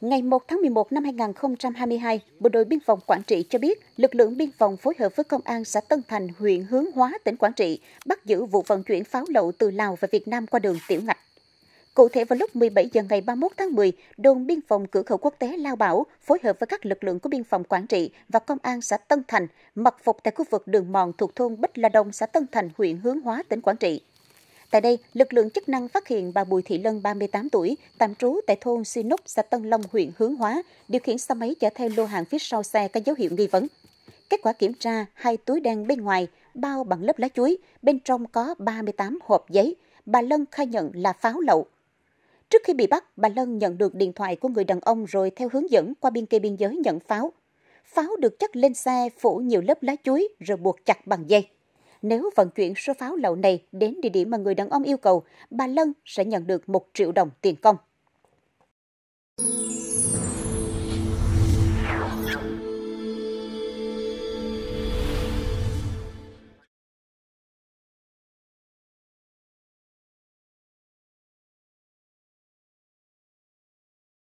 Ngày 1 tháng 11 năm 2022, Bộ đội Biên phòng Quảng Trị cho biết lực lượng biên phòng phối hợp với Công an xã Tân Thành, huyện Hướng Hóa, tỉnh Quảng Trị bắt giữ vụ vận chuyển pháo lậu từ Lào và Việt Nam qua đường tiểu ngạch. Cụ thể, vào lúc 17 giờ ngày 31 tháng 10, Đồn Biên phòng Cửa khẩu Quốc tế Lao Bảo phối hợp với các lực lượng của Biên phòng Quảng Trị và Công an xã Tân Thành mật phục tại khu vực đường mòn thuộc thôn Bích La Đông, xã Tân Thành, huyện Hướng Hóa, tỉnh Quảng Trị. Tại đây, lực lượng chức năng phát hiện bà Bùi Thị Lân, 38 tuổi, tạm trú tại thôn Sinuốc, xã Tân Long, huyện Hướng Hóa, điều khiển xe máy chở theo lô hàng phía sau xe có dấu hiệu nghi vấn. Kết quả kiểm tra, hai túi đen bên ngoài bao bằng lớp lá chuối, bên trong có 38 hộp giấy. Bà Lân khai nhận là pháo lậu. Trước khi bị bắt, bà Lân nhận được điện thoại của người đàn ông rồi theo hướng dẫn qua bên kia biên giới nhận pháo. Pháo được chất lên xe phủ nhiều lớp lá chuối rồi buộc chặt bằng dây. Nếu vận chuyển số pháo lậu này đến địa điểm mà người đàn ông yêu cầu, bà Lân sẽ nhận được 1 triệu đồng tiền công.